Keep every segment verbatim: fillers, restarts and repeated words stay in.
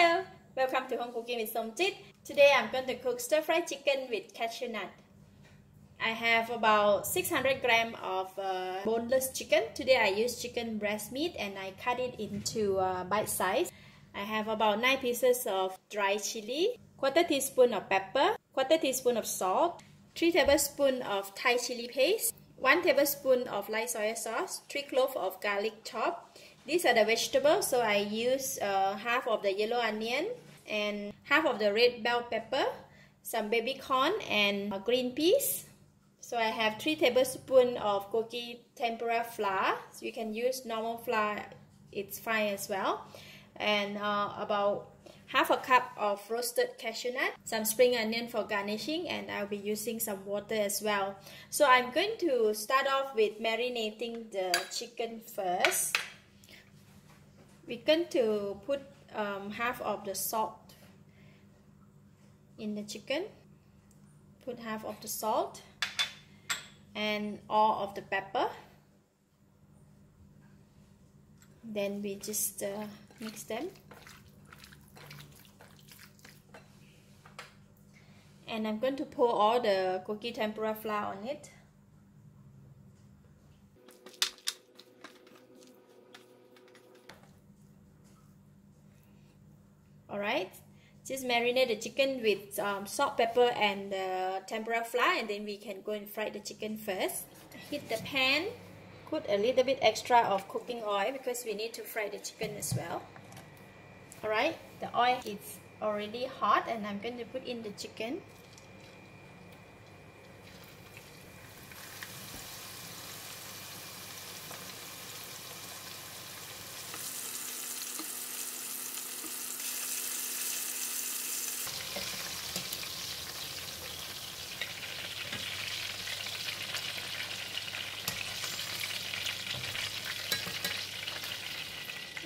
Hello, welcome to Home Cooking with Somjit. Today I'm going to cook stir-fried chicken with cashew nut. I have about six hundred grams of uh, boneless chicken. Today I use chicken breast meat and I cut it into uh, bite size. I have about nine pieces of dry chili, quarter teaspoon of pepper, quarter teaspoon of salt, three tablespoons of Thai chili paste, one tablespoon of light soy sauce, three cloves of garlic chopped. These are the vegetables, so I use uh, half of the yellow onion and half of the red bell pepper, some baby corn and uh, green peas. So I have three tablespoons of gogi tempura flour. So you can use normal flour, it's fine as well. And uh, about half a cup of roasted cashew nut, some spring onion for garnishing, and I'll be using some water as well. So I'm going to start off with marinating the chicken first. We're going to put um, half of the salt in the chicken. Put half of the salt and all of the pepper. Then we just uh, mix them. And I'm going to pour all the gogi tempura flour on it. Alright, just marinate the chicken with um, salt, pepper and uh, tempura flour, and then we can go and fry the chicken first. Heat the pan, put a little bit extra of cooking oil because we need to fry the chicken as well. Alright, the oil is already hot and I'm going to put in the chicken.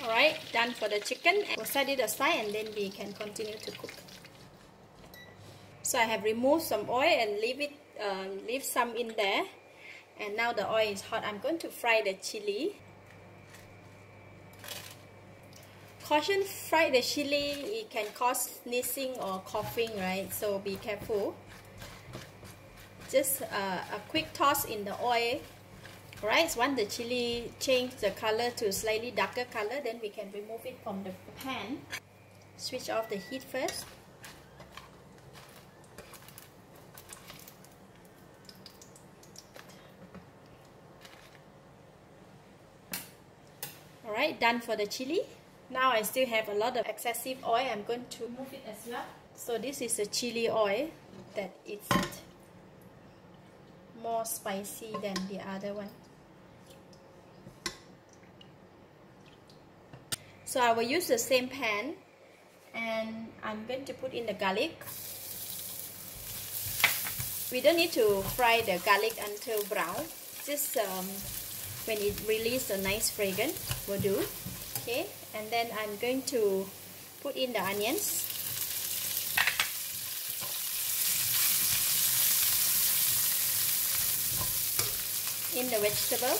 Alright, done for the chicken. We'll set it aside and then we can continue to cook. So I have removed some oil and leave it, uh, leave some in there. And now the oil is hot. I'm going to fry the chili. Caution, fry the chili. It can cause sneezing or coughing, right? So be careful. Just uh, a quick toss in the oil. Right, once the chili changes the color to a slightly darker color, then we can remove it from the pan. Switch off the heat first. Alright, done for the chili. Now I still have a lot of excessive oil. I'm going to remove it as well. So this is the chili oil that it's more spicy than the other one. So I will use the same pan and I'm going to put in the garlic. We don't need to fry the garlic until brown, just um, when it releases a nice fragrance will do. Okay, and then I'm going to put in the onions. In the vegetable.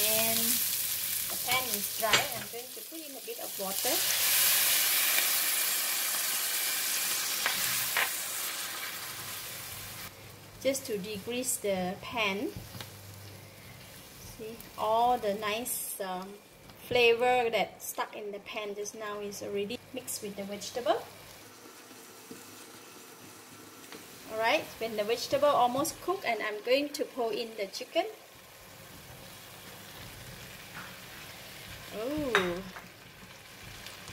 And the pan is dry. I'm going to put in a bit of water. Just to degrease the pan. See, all the nice um, flavor that stuck in the pan just now is already mixed with the vegetable. Alright, when the vegetable almost cooked, and I'm going to pour in the chicken. Oh,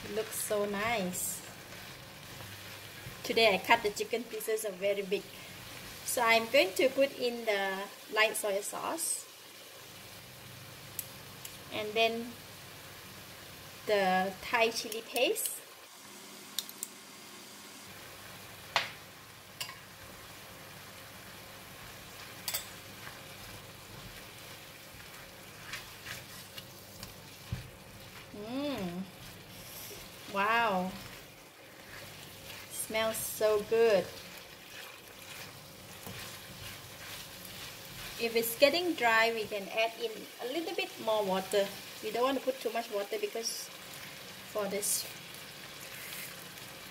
it looks so nice. Today I cut the chicken pieces are very big. So I'm going to put in the light soy sauce. And then the Thai chili paste. Wow, smells so good. If it's getting dry, we can add in a little bit more water. We don't want to put too much water because for this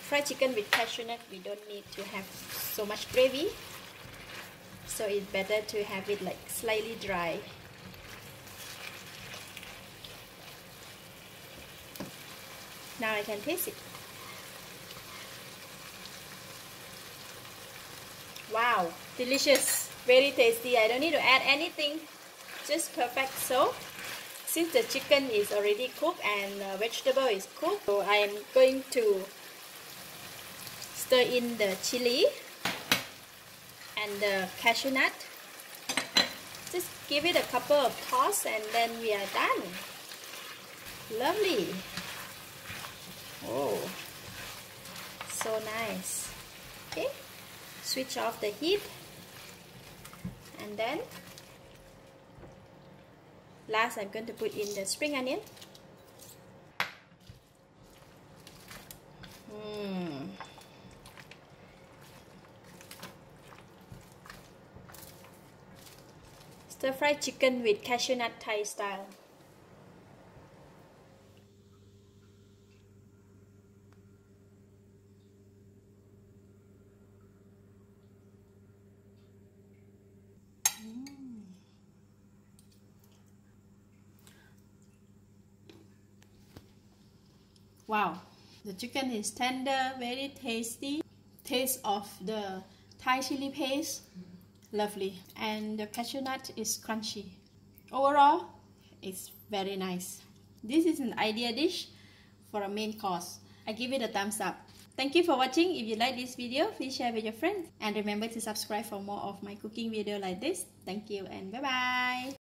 fried chicken with cashew nut, we don't need to have so much gravy. So it's better to have it like slightly dry. Now I can taste it. Wow, delicious, very tasty. I don't need to add anything, just perfect. So since the chicken is already cooked and the vegetable is cooked, so I am going to stir in the chili and the cashew nut. Just give it a couple of tosses and then we are done. Lovely. Oh, so nice. Okay, switch off the heat, and then last I'm going to put in the spring onion. Mm. Stir fried chicken with cashew nut Thai style. Wow, the chicken is tender, very tasty. Taste of the Thai chili paste, lovely. And the cashew nut is crunchy. Overall, it's very nice. This is an ideal dish for a main course. I give it a thumbs up. Thank you for watching. If you like this video, please share with your friends. And remember to subscribe for more of my cooking video like this. Thank you and bye-bye.